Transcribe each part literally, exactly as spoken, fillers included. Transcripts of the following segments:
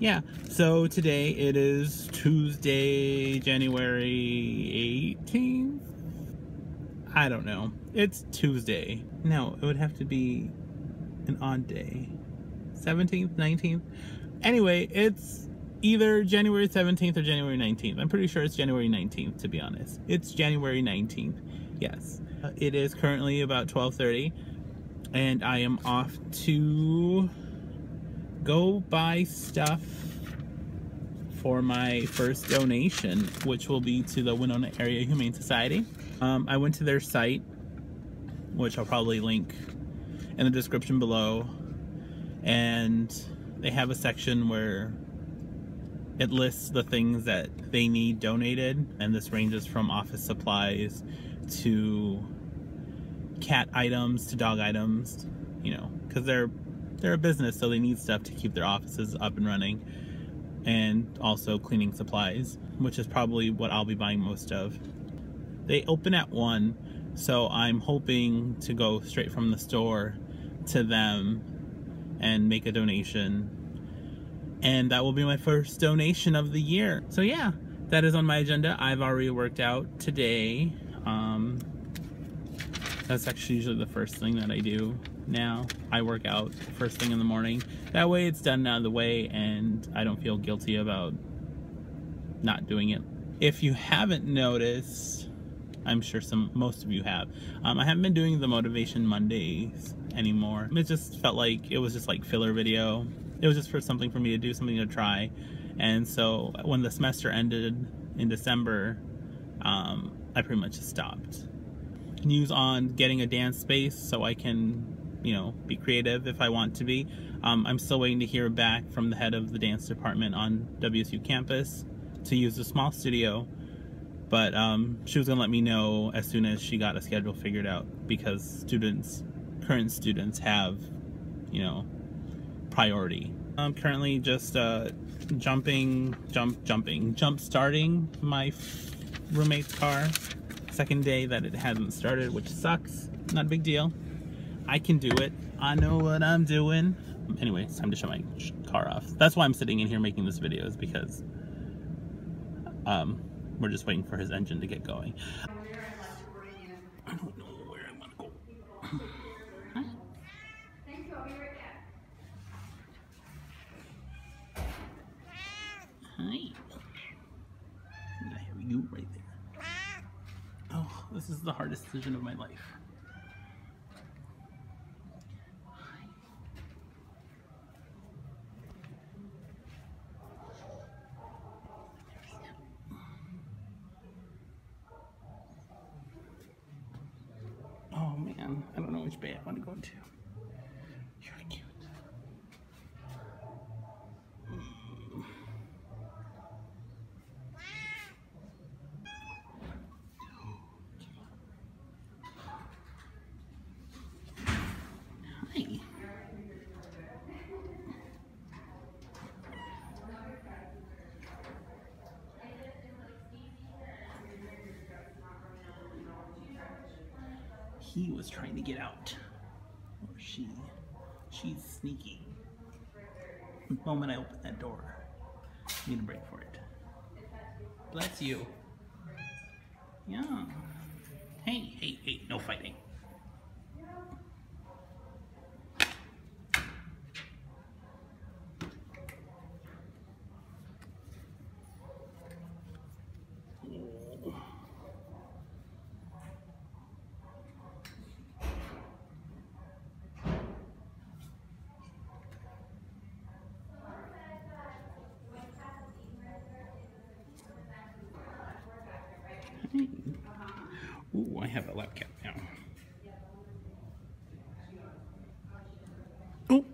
yeah, so today it is Tuesday, January eighteenth? I don't know. It's Tuesday. No, it would have to be an odd day. seventeenth, nineteenth? Anyway, it's either January seventeenth or January nineteenth. I'm pretty sure it's January nineteenth, to be honest. It's January nineteenth, yes. Uh, it is currently about twelve thirty, and I am off to go buy stuff for my first donation, which will be to the Winona Area Humane Society. Um, I went to their site, which I'll probably link in the description below, and they have a section where it lists the things that they need donated, and this ranges from office supplies to cat items to dog items, you know, because they're they're a business, so they need stuff to keep their offices up and running, and also cleaning supplies, which is probably what I'll be buying most of. They open at one, so I'm hoping to go straight from the store to them and make a donation, and that will be my first donation of the year. So yeah, that is on my agenda. I've already worked out today. Um, that's actually usually the first thing that I do now. I work out first thing in the morning. That way it's done out of the way and I don't feel guilty about not doing it. If you haven't noticed, I'm sure some most of you have, um, I haven't been doing the Motivation Mondays anymore. It just felt like it was just like filler video. It was just for something for me to do, something to try. And so when the semester ended in December, um, I pretty much just stopped. News on getting a dance space so I can, you know, be creative if I want to be. Um, I'm still waiting to hear back from the head of the dance department on W S U campus to use a small studio, but um, she was gonna let me know as soon as she got a schedule figured out, because students, current students have, you know, priority. I'm currently just uh, jumping, jump, jumping, jump starting my roommate's car. Second day that it hasn't started, which sucks. Not a big deal. I can do it. I know what I'm doing. Anyway, it's time to show my car off. That's why I'm sitting in here making this video, is because um, we're just waiting for his engine to get going. I don't know where I want to go. Huh? Hi. I have you right there. Oh, this is the hardest decision of my life. Oh man, I don't know which bay I want to go to. You're cute. He was trying to get out, or she, she's sneaky. The moment I open that door, I need a break for it. Bless you. Yeah. Hey, hey, hey, no fighting. Ooh, I have a lap cap now. Oh!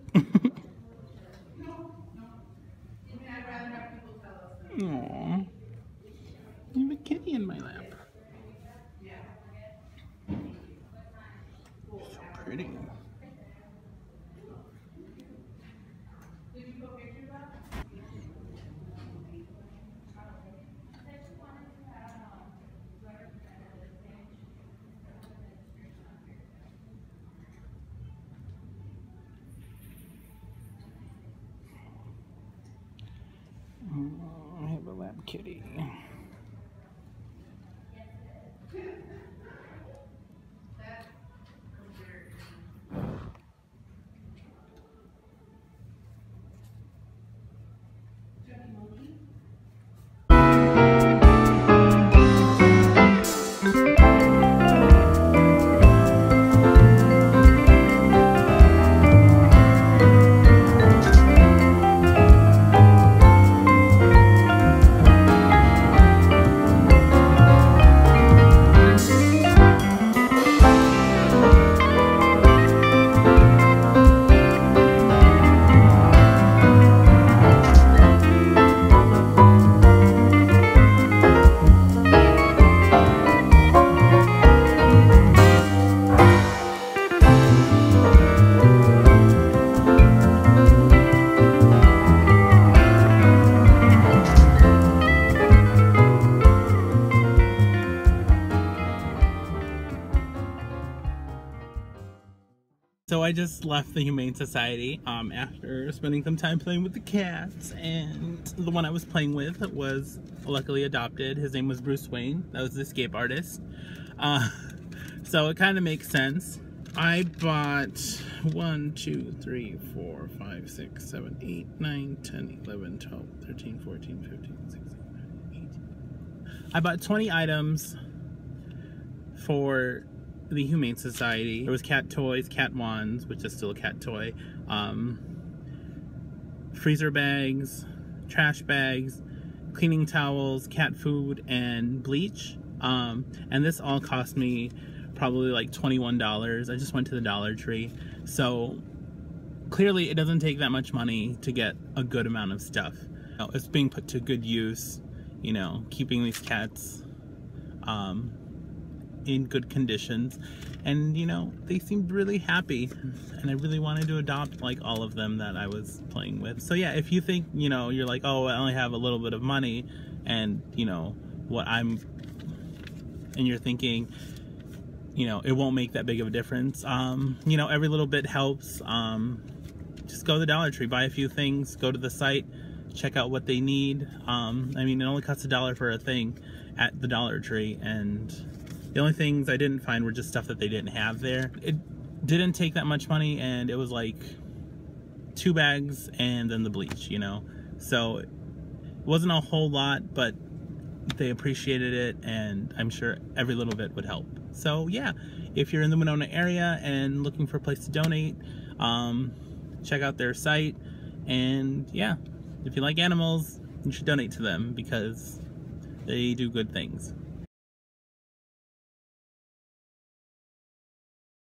Aww. I have a kitty in my lap. So pretty. kitty. So I just left the Humane Society um, after spending some time playing with the cats, and the one I was playing with was luckily adopted. His name was Bruce Wayne. That was the escape artist. Uh, so it kind of makes sense. I bought one, two, three, four, five, six, seven, eight, nine, ten, eleven, twelve, thirteen, fourteen, fifteen, sixteen, seventeen, eighteen. I bought twenty items for the Humane Society. There was cat toys, cat wands, which is still a cat toy, um, freezer bags, trash bags, cleaning towels, cat food, and bleach. Um, and this all cost me probably like twenty-one dollars. I just went to the Dollar Tree. So clearly it doesn't take that much money to get a good amount of stuff. It's being put to good use, you know, keeping these cats um, in good conditions, and you know, they seemed really happy, and I really wanted to adopt like all of them that I was playing with. So yeah, if you think, you know, you're like, oh, I only have a little bit of money, and you know what I'm, and you're thinking, you know, it won't make that big of a difference, um you know, every little bit helps. Um just go to the Dollar Tree, buy a few things, go to the site, check out what they need. um I mean, it only costs a dollar for a thing at the Dollar Tree, and the only things I didn't find were just stuff that they didn't have there. It didn't take that much money, and it was like two bags and then the bleach, you know. So it wasn't a whole lot, but they appreciated it, and I'm sure every little bit would help. So yeah, if you're in the Winona area and looking for a place to donate, um, check out their site. And yeah, if you like animals, you should donate to them because they do good things.